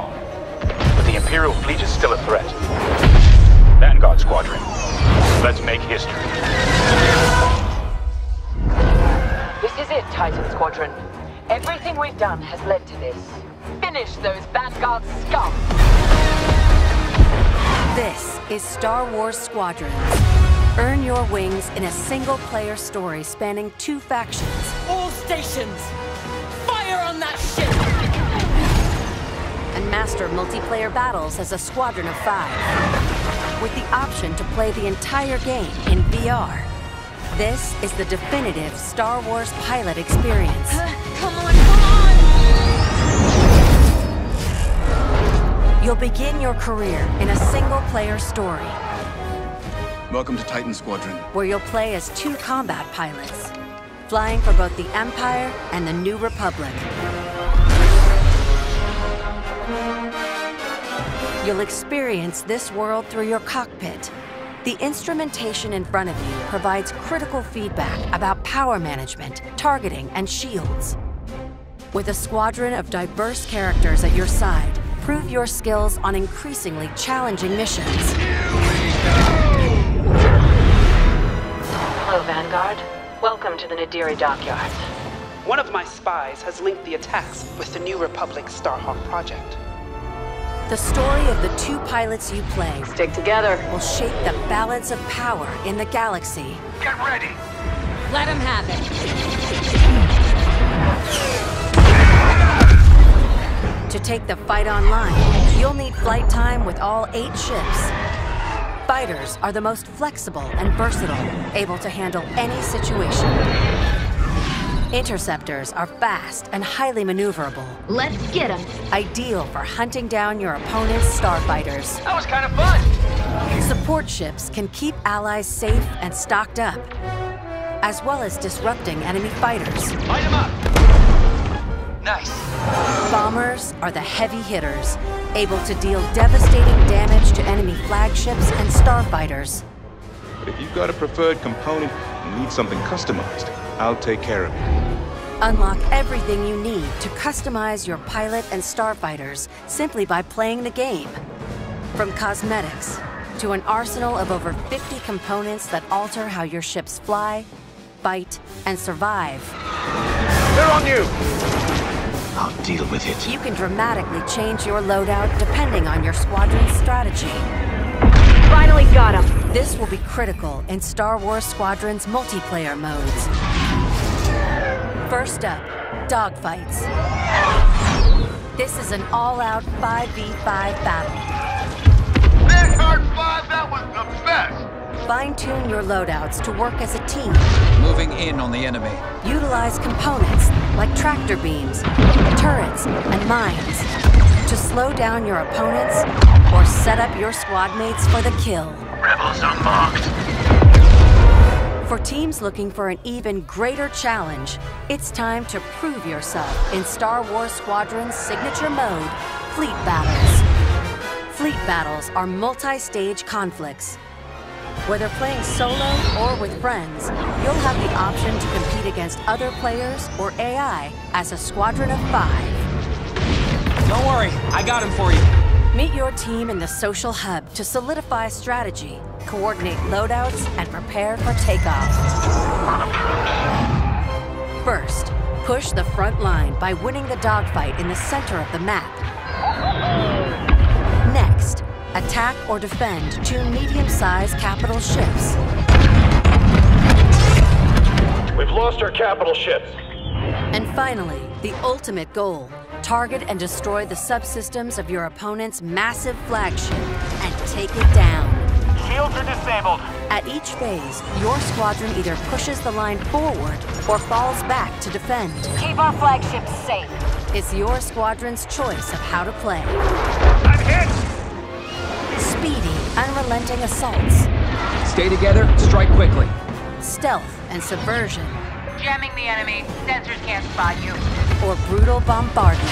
strong, but the Imperial fleet is still a threat. Vanguard Squadron, let's make history. This is it, Titan Squadron. Everything we've done has led to this. Finish those Vanguard scum! This is Star Wars Squadrons. Earn your wings in a single-player story spanning two factions. All stations! Fire on that ship! And master multiplayer battles as a squadron of 5. With the option to play the entire game in VR. This is the definitive Star Wars pilot experience. You'll begin your career in a single-player story. Welcome to Titan Squadron, where you'll play as 2 combat pilots, flying for both the Empire and the New Republic. You'll experience this world through your cockpit. The instrumentation in front of you provides critical feedback about power management, targeting, and shields. With a squadron of diverse characters at your side, prove your skills on increasingly challenging missions. Here we go! Hello, Vanguard. Welcome to the Nadiri Dockyard. One of my spies has linked the attacks with the New Republic Starhawk project. The story of the 2 pilots you play... Stick together. ...will shape the balance of power in the galaxy. Get ready! Let them have it. To take the fight online, you'll need flight time with all 8 ships. Fighters are the most flexible and versatile, able to handle any situation. Interceptors are fast and highly maneuverable. Let's get them. Ideal for hunting down your opponent's starfighters. That was kind of fun! Support ships can keep allies safe and stocked up, as well as disrupting enemy fighters. Light them up! Nice. Bombers are the heavy hitters, able to deal devastating damage to enemy flagships and starfighters. If you've got a preferred component and need something customized, I'll take care of it. Unlock everything you need to customize your pilot and starfighters simply by playing the game. From cosmetics to an arsenal of over 50 components that alter how your ships fly, fight, and survive. They're on you! I'll deal with it. You can dramatically change your loadout depending on your squadron's strategy. Finally got him! This will be critical in Star Wars Squadron's multiplayer modes. First up, dogfights. This is an all-out 5v5 battle. Vanguard 5, that was the best! Fine-tune your loadouts to work as a team. Moving in on the enemy. Utilize components like tractor beams, turrets, and mines to slow down your opponents or set up your squad mates for the kill. Rebels unmarked. For teams looking for an even greater challenge, it's time to prove yourself in Star Wars Squadron's signature mode, Fleet Battles. Fleet battles are multi-stage conflicts. Whether playing solo or with friends, you'll have the option to compete against other players or AI as a squadron of 5. Don't worry, I got him for you. Meet your team in the social hub to solidify strategy, coordinate loadouts, and prepare for takeoff. First, push the front line by winning the dogfight in the center of the map. Next, attack or defend 2 medium-sized capital ships. We've lost our capital ships. And finally, the ultimate goal. Target and destroy the subsystems of your opponent's massive flagship and take it down. Shields are disabled. At each phase, your squadron either pushes the line forward or falls back to defend. Keep our flagships safe. It's your squadron's choice of how to play. I'm hit! Speedy, unrelenting assaults. Stay together, strike quickly. Stealth and subversion. Jamming the enemy, sensors can't spot you. Or brutal bombardment.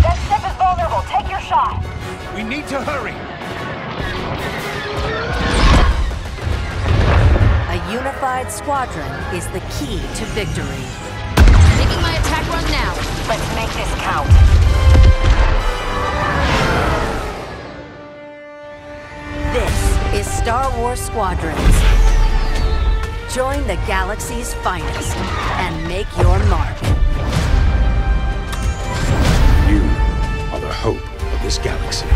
That ship is vulnerable, take your shot. We need to hurry. A unified squadron is the key to victory. Taking my attack run now. Let's make this count. is Star Wars Squadrons. Join the galaxy's finest and make your mark. You are the hope of this galaxy.